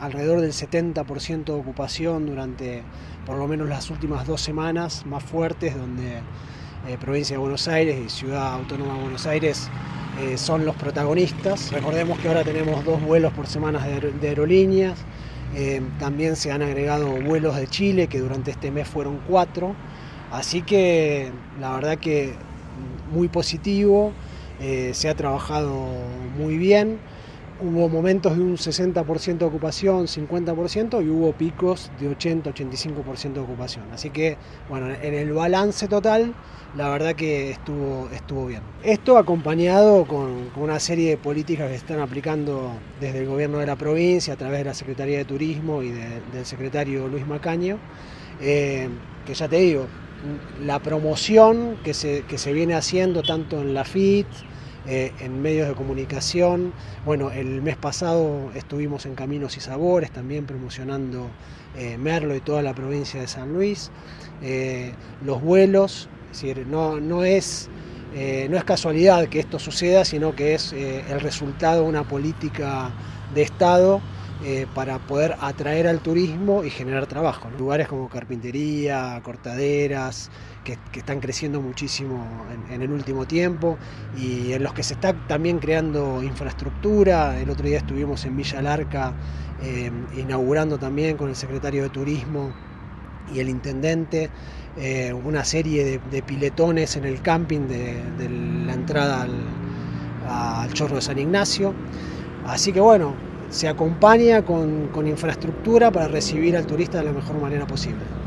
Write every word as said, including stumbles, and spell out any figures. alrededor del setenta por ciento de ocupación durante por lo menos las últimas dos semanas más fuertes, donde eh, provincia de Buenos Aires y ciudad autónoma de Buenos Aires eh, son los protagonistas. Recordemos que ahora tenemos dos vuelos por semana de, de aerolíneas, eh, también se han agregado vuelos de Chile, que durante este mes fueron cuatro, así que la verdad que muy positivo, eh, se ha trabajado muy bien. Hubo momentos de un sesenta por ciento de ocupación, cincuenta por ciento, y hubo picos de ochenta, ochenta y cinco por ciento de ocupación. Así que, bueno, en el balance total, la verdad que estuvo, estuvo bien. Esto acompañado con, con una serie de políticas que están aplicando desde el gobierno de la provincia, a través de la Secretaría de Turismo y de, del secretario Luis Macaño, eh, que ya te digo, la promoción que se, que se viene haciendo tanto en la F I T, Eh, en medios de comunicación. Bueno, el mes pasado estuvimos en Caminos y Sabores también promocionando eh, Merlo y toda la provincia de San Luis. Eh, los vuelos, es decir, no, no, es, eh, no es casualidad que esto suceda, sino que es eh, el resultado de una política de Estado eh, para poder atraer al turismo y generar trabajo, ¿no? Lugares como carpintería, cortaderas, Que, que están creciendo muchísimo en, en el último tiempo, y en los que se está también creando infraestructura. El otro día estuvimos en Villa Larca eh, inaugurando también con el secretario de Turismo y el intendente eh, una serie de, de piletones en el camping de, de la entrada al, al chorro de San Ignacio. Así que bueno, se acompaña con, con infraestructura para recibir al turista de la mejor manera posible.